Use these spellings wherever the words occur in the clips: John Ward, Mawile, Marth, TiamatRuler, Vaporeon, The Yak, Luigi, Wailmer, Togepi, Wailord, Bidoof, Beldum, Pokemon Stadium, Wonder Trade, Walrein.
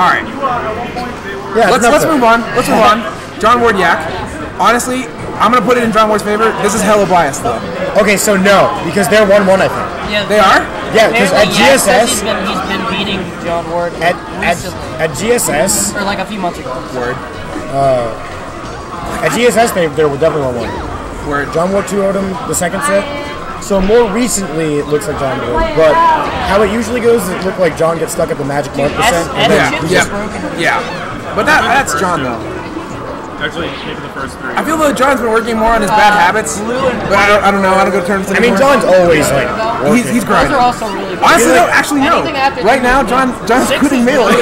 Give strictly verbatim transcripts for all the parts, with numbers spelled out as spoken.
All right. Yeah, let's let's move on. Let's move on. John Ward Yak. Honestly, I'm gonna put it in John Ward's favor. This is hella biased though. Okay, so no, because they're one one, I think. Yeah, they are. Yeah, because at G S S, he's been, he's been beating John Ward at recently. at, at G S S or like a few months ago. Ward. Uh, at G S S, they they were definitely one one. Where John Ward two-oh'd him the second set. So more recently, it looks like John Ward, but how it usually goes, it looked like John gets stuck at the magic mark percent. And yeah, yeah, yeah. But that, that's John though. Actually, maybe the first three. I feel like John's been working more on his uh, bad habits, but I don't, I don't know. I don't go to terms. I mean, John's always like he's, he's grinding. Those are also really good. Honestly, no, actually no. Right now, John John's quitting melee.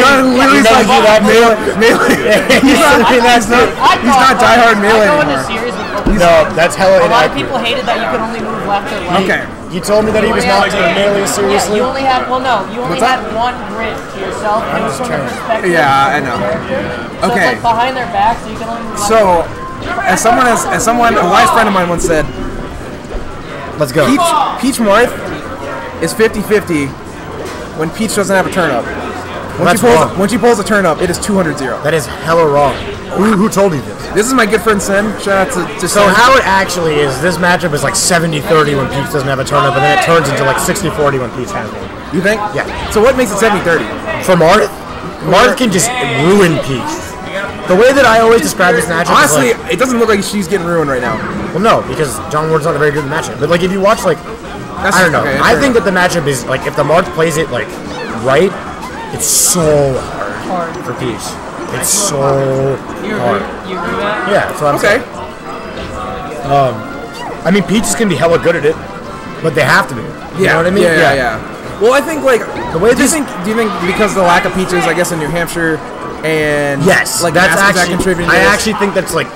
John literally like melee melee. He's not that's not he's not diehard melee anymore. No, that's hella inaccurate. A lot of people hated that you could only move left or right. Okay. You told me that he was not taking melee seriously. Yeah, you only had, well no, you only had one grid to yourself. It was from the perspective. Yeah, I know. So okay. It's like behind their back, so you can only move left. So, as someone, as, as someone, a wise friend of mine once said, let's go. Peach, Peach Marth is fifty fifty when Peach doesn't have a turn up. When she, pulls, when she pulls a turn up, it is two hundred zero. That is hella wrong. Who, who told you this? This is my good friend Sen. Shout out to, to So Sen. How it actually is, this matchup is like seventy thirty when Peach doesn't have a turn up, and then it turns into like sixty forty when Peach has one. You think? Yeah. So what makes it seventy thirty? For Marth? Marth can just ruin Peach. The way that I always describe this matchup honestly, is like, it doesn't look like she's getting ruined right now. Well, no, because John Ward's not a very good matchup. But like, if you watch, like, That's I don't know. Okay, I think that the matchup is, like, if the Marth plays it, like, right, it's so hard for Peach. It's so hard. Yeah, that's what I'm okay. saying. Um, I mean, Peach is going to be hella good at it, but they have to be. You yeah. know what I mean? Yeah, yeah, yeah. yeah. Well, I think, like, the way do, you think, do you think because of the lack of Peaches, I guess, in New Hampshire and... Yes, like, that's actually... That I actually think that's, like,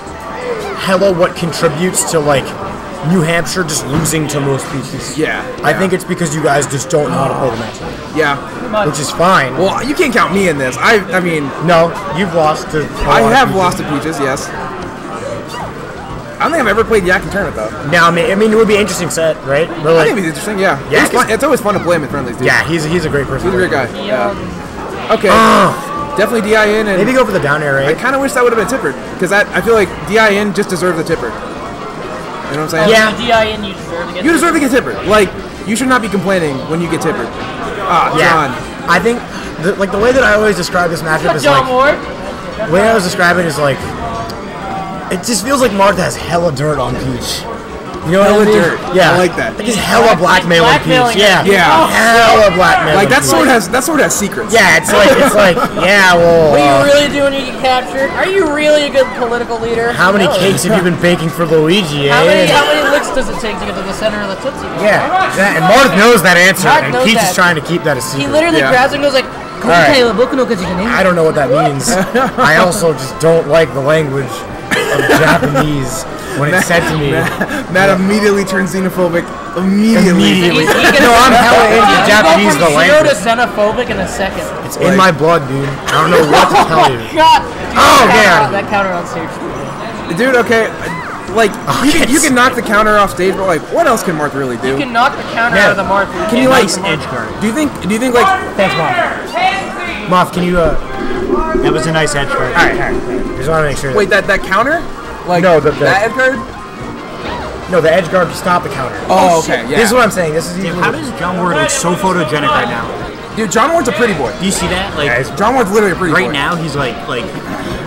hella what contributes to, like, New Hampshire just losing to most Peaches. Yeah. yeah. I think it's because you guys just don't know how to play the match. Yeah. Which is fine. Well, you can't count me in this. I I mean... No, you've lost to... I have Peaches. lost to Peaches, yes. I don't think I've ever played Yak in tournament, though. No, I mean, I mean it would be an interesting set, right? Really? I think it would be interesting, yeah. Yak it's, fun, it's always fun to play him in friendlies, dude. Yeah, he's, he's a great person. He's a great guy. Yeah. Okay. Uh, Definitely D I in and... Maybe go for the down air, right? I kind of wish that would have been tippered, because I, I feel like D I in just deserves a tipper. You know what I'm saying? Yeah. D I in, you deserve to get You deserve to get tippered. Like, you should not be complaining when you get tippered. Ah, yeah. John. I think, the, like, the way that I always describe this matchup is John like... Ward? The way I was describing it is like... It just feels like Marth has hella dirt on Peach. You know hella what I mean? dirt. Yeah. I like that. Like, he's hella blackmailing like Peach. Yeah. Yeah. Oh, hella blackmailing Like, that sword, has, that sword has secrets. Yeah, it's like, it's like, yeah, well... What are you really doing when you get captured? Are you really a good political leader? How many no. cakes have you been baking for Luigi, eh? How many, how many licks does it take to get to the center of the Tootsie Roll? Yeah. That, and Marth knows that answer, Marth and Peach that. is trying to keep that a secret. He literally yeah. grabs and goes like... Right. I don't know what that means. I also just don't like the language of Japanese when Matt, it's said to me. Matt, Matt yeah. immediately turns xenophobic. Immediately. immediately. No, I'm hella into Japanese the language. You go from xenophobic in a second. It's like, in my blood, dude. I don't know what to tell you. Oh, God. Oh, man. That counter on stage. Dude, okay. Like, oh, you, can, you can knock the counter off stage, but like, what else can Marth really do? You can knock the counter yeah. out of the Marth. Can you, like, edge guard. Do you think, do you think, like... Thanks, Marth. Marth, can you, uh... That was a nice edge guard. Alright, alright. Just want to make sure. Wait, that, that counter? Like, no, the, the, that edge guard? No, the edge guard to stop the counter. Oh, okay, yeah. This is what I'm saying. This is Dude, how does John Ward look so photogenic right now? Dude, John Ward's a pretty boy. Do you see that? Like, yeah, John Ward's literally a pretty right boy. Right now, he's like, like...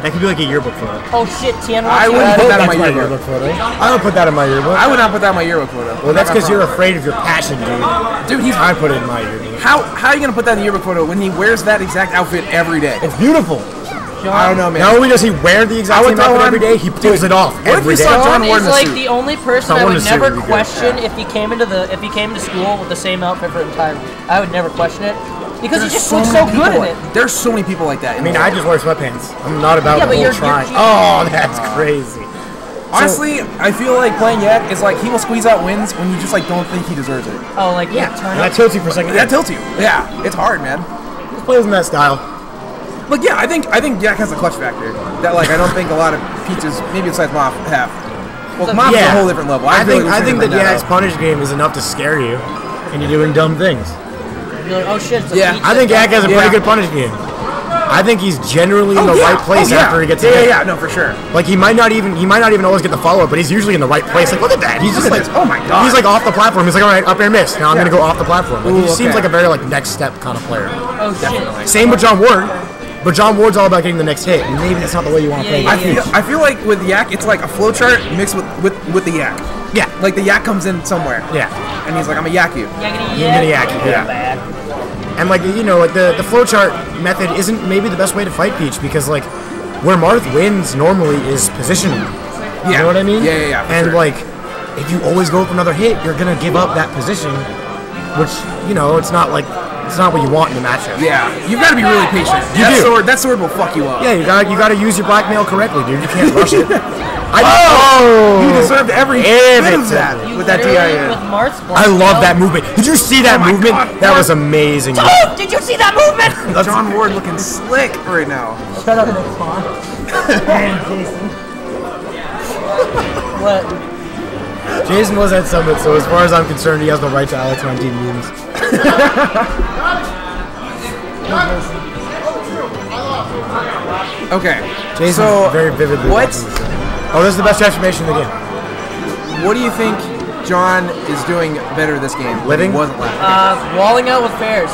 That could be like a yearbook photo. Oh shit, Tian. I wouldn't put that in my yearbook photo. I don't put that in my yearbook. I would not put that in my yearbook photo. Well, that's because you're afraid of your passion, dude. Dude, he's. I put it in my yearbook. How how are you gonna put that in the yearbook photo when he wears that exact outfit every day? It's beautiful. I don't know, man. Not only does he wear the exact same outfit every day, he pulls it off every day. John is like the only person I would never question if he came into the if he came to school with the same outfit for the entire week. I would never question it. Because There's he just so looks so good in it. There's so many people like that. I mean, I just wear sweatpants. I'm not about yeah, the whole try. Oh, that's uh, crazy. Honestly, so, I feel like playing Yak is like he will squeeze out wins when you just like don't think he deserves it. Oh, like yeah, turn that tilts you for a second. That tilts you. Yeah, it's hard, man. Just plays in that style. Look, yeah, I think I think Yak has a clutch factor that like I don't think a lot of Peaches, maybe besides Mop, have. Well, so, Mop's yeah. a whole different level. I, I think really I think that Yak's punish game is enough to scare you, and you're doing dumb things. be like, oh shit. So yeah, I think Yak has a pretty yeah. good punish game. I think he's generally oh, in the yeah. right place oh, yeah. after he gets yeah, hit. Yeah, yeah, no, for sure. Like, he might not even he might not even always get the follow-up, but he's usually in the right place. Like, look at that. He's just like, oh my god. He's like off the platform. He's like, all right, up air miss. Now I'm yeah. going to go off the platform. Like, Ooh, he okay. seems like a very, like, next step kind of player. Oh, definitely. Shit. Same with John Ward. But John Ward's all about getting the next hit, and maybe that's not the way you want to yeah, play. Yeah, I feel yeah. I feel like with Yak, it's like a flowchart mixed with, with with the Yak. Yeah, like the Yak comes in somewhere. Yeah, and he's like, I'm a Yak you. Yakety Yak. I'm a Yak you. Yeah. yeah. And like you know, like the the flowchart method isn't maybe the best way to fight Peach because like where Marth wins normally is position. Yeah. You know what I mean? Yeah, yeah, yeah. And sure. like if you always go for another hit, you're gonna give up that position, which you know it's not like. It's not what you want in the matchup. Yeah, you've got to be really patient. You that do. sword, that sword will fuck you up. Yeah, you got you got to use your blackmail correctly, dude. You can't rush it. I oh, you deserved every bit of that you with that D I A. I love that movement. Did you see that oh movement? God, that was amazing. Dude, did you see that movement? John Ward looking slick right now. Shut up, man, Jason. What? Jason was at Summit, so as far as I'm concerned, he has the right to Alex on team memes. Okay. Jason, so very vividly. What? Oh, this is the best transformation in the game. What do you think John is doing better this game? Living? He wasn't laughing. Uh, walling out with fairs.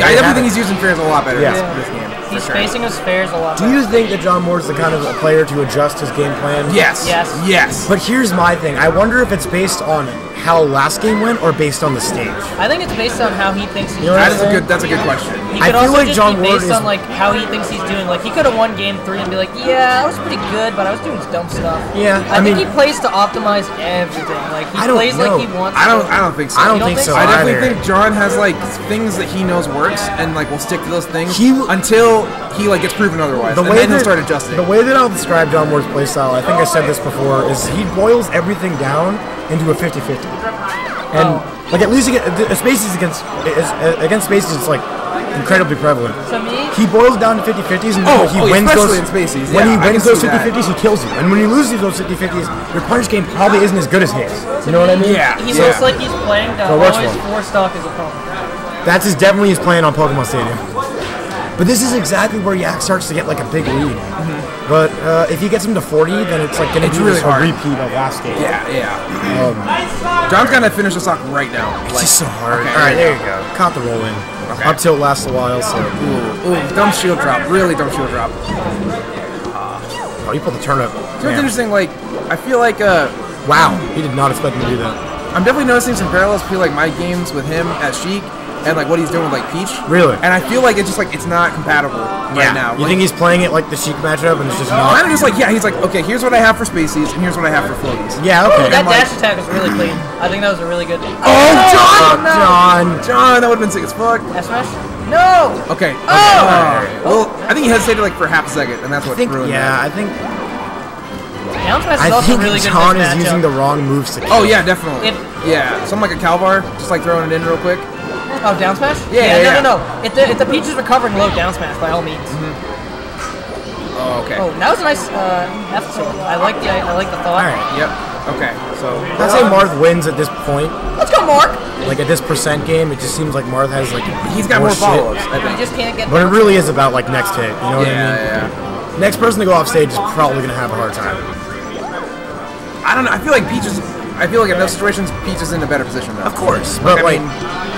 Yeah, yeah everything he's using fairs a lot better yeah. this, this game. He's sure. facing his fairs a lot. Do you think that John Moore's the kind of a player to adjust his game plan? Yes. Yes. Yes. But here's my thing. I wonder if it's based on how last game went or based on the stage. I think it's based on how he thinks he's doing. That's a good that's a good question. He could I also feel like just John be Ward based is on like how he thinks he's doing. Like he could have won game three and be like, yeah, I was pretty good, but I was doing dumb stuff. Yeah. I, I think mean, he plays to optimize everything. Like he I don't plays know. like he wants I don't to I don't think so. I don't, don't think, think so. I definitely either. think John has like things that he knows works and like will stick to those things he until he like gets proven otherwise. The and way then that, he'll start adjusting. The way that I'll describe John Ward's playstyle, I think I said this before, is he boils everything down into a fifty fifty. And oh. like at least against spaces against against spaces it's like incredibly prevalent. To me, he boils down to fifty fifties and oh, he oh, wins those in spaces. When yeah, he wins those fifty fifties he kills you. And when he loses those fifty fifties, your punish game probably isn't as good as his. You know what I mean? Yeah. He yeah. looks like he's playing to so always four stock as a problem. That's his, definitely his plan on Pokemon Stadium. But this is exactly where Yak starts to get like a big lead. Mm-hmm. But uh, if he gets him to forty, then it's like gonna it's be really a repeat of last game. Yeah, yeah. Um, John's gonna finish this off right now. It's like, just so hard. Okay, all right, there you go. Caught the roll in. Okay. Up tilt lasts a while. So ooh, ooh, dumb shield drop. Really dumb shield drop. Uh, oh, you pulled the turnip. So it's interesting. Like, I feel like uh, wow, he did not expect me to do that. I'm definitely noticing some parallels between like my games with him at Sheik. And like what he's doing with like Peach. Really? And I feel like it's just like it's not compatible yeah. right now. You like, think he's playing it like the Sheik matchup and it's just not? Kind of just like, yeah, he's like, okay, here's what I have for Spaceys and here's what I have for Floaties. Yeah, okay. Ooh, that like, dash attack was really clean. I think that was a really good. Oh, oh John! No. John! John, that would have been sick as fuck. That's right. No! Okay. Oh! Uh, well, I think he hesitated like for half a second and that's what think, ruined yeah, that. I think. I think really John is using the wrong moves to kill. Oh, yeah, definitely. If, yeah. Something like a Calvar, just like throwing it in real quick. Oh, down smash? Yeah, yeah, yeah, no, no, no. If the, if the Peach is recovering low, down smash, by all means. Mm-hmm. Oh, okay. Oh, that was a nice uh, F sword. I like the I, I like the thought. All right, yep. Okay, so... I'd say Marth wins at this point. Let's go, Mark! Like, at this percent game, it just seems like Marth has, like, he's got more, more follow-ups, I think. He just can't get... But it really is about, like, next hit, you know what yeah, I mean? Yeah, yeah. Next person to go off stage is probably going to have a hard time. I don't know. I feel like Peach is... I feel like in those situations, Peach is in a better position, though. Of course, but, like... I mean,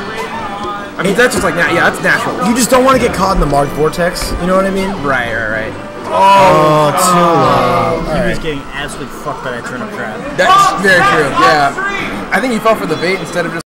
I mean, it, that's just like, yeah, yeah, that's natural. You just don't want to get caught in the Marth vortex, you know what I mean? Right, right, right. Oh, oh too low. He right. was getting absolutely fucked by that turnip crab. That's very true, yeah. I think he fell for the bait instead of just...